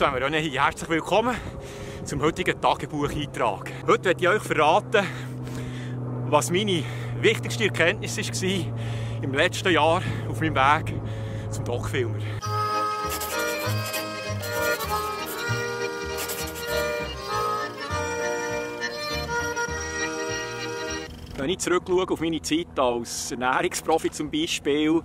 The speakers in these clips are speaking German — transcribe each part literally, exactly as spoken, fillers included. wenn wir auch nicht hier. Herzlich willkommen zum heutigen Tagebucheintrag. Heute möchte ich euch verraten, was meine wichtigste Erkenntnis war im letzten Jahr auf meinem Weg zum Doc-Filmer. Wenn ich zurückschaue auf meine Zeit als Ernährungsprofi zum Beispiel,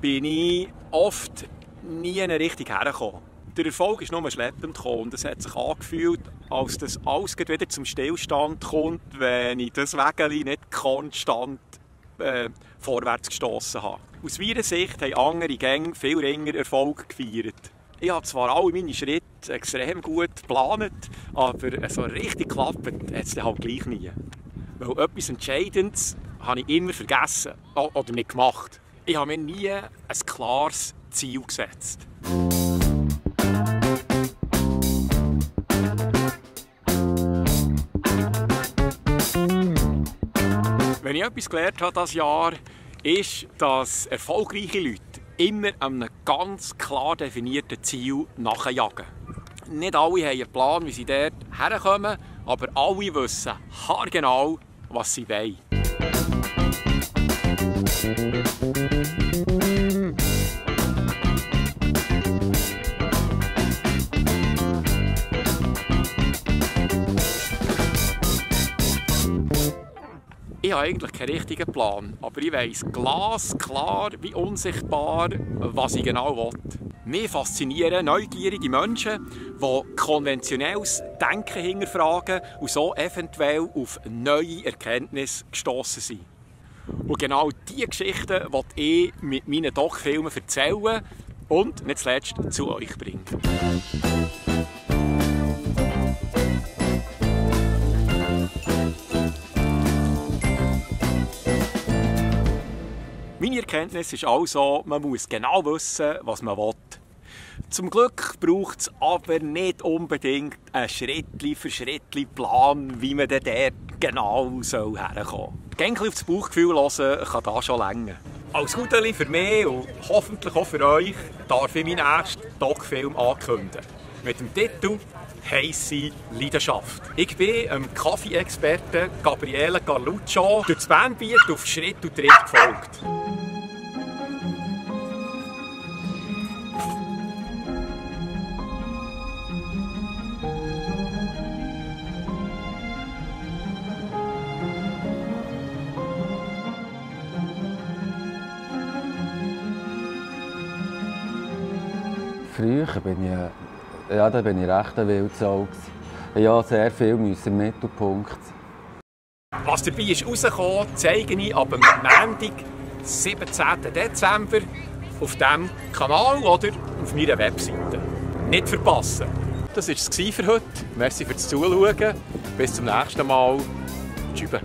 bin ich oft nie richtig hergekommen. Der Erfolg ist nur schleppend gekommen und es hat sich angefühlt, als dass alles wieder zum Stillstand kommt, wenn ich das Wägeli nicht konstant äh, vorwärts gestossen habe. Aus meiner Sicht haben andere Gänge viel länger Erfolg gefeiert. Ich habe zwar alle meine Schritte extrem gut geplant, aber so richtig klappend hat es halt gleich nie. Weil etwas Entscheidendes habe ich immer vergessen oder nicht gemacht. Ich habe mir nie ein klares Ziel gesetzt. Wenn ich etwas gelernt habe dieses Jahr, ist, dass erfolgreiche Leute immer einem ganz klar definierten Ziel nachjagen. Nicht alle haben einen Plan, wie sie dort herkommen, aber alle wissen haargenau, was sie wollen. Ich habe eigentlich keinen richtigen Plan, aber ich weiss glasklar wie unsichtbar, was ich genau will. Mich faszinieren neugierige Menschen, die konventionelles Denken hinterfragen und so eventuell auf neue Erkenntnisse gestossen sind. Und genau diese Geschichten will ich mit meinen Doc-Filmen erzählen und nicht zuletzt zu euch bringen. Meine Erkenntnis ist also, man muss genau wissen, was man will. Zum Glück braucht es aber nicht unbedingt einen Schritt-für-Schritt-Plan, wie man dort genau herkommen soll. Gängig auf das Bauchgefühl hören kann da schon länger. Als Gute für mich und hoffentlich auch für euch darf ich meinen ersten Doc-Film ankündigen. Mit dem Titel «Heisse Leidenschaft». Ich bin dem Kaffee-Experten Gabriele Carluccio durch das Bandbiet auf Schritt und Tritt gefolgt. Früher bin ich Ja, da bin ich recht ein Wildsau. Ja, sehr viel müssen im Mittelpunkt. Was dabei ist rausgekommen, zeige ich ab dem Montag, siebzehnten Dezember, auf diesem Kanal oder auf meiner Webseite. Nicht verpassen! Das war es für heute. Merci fürs Zuschauen. Bis zum nächsten Mal. Tschüss.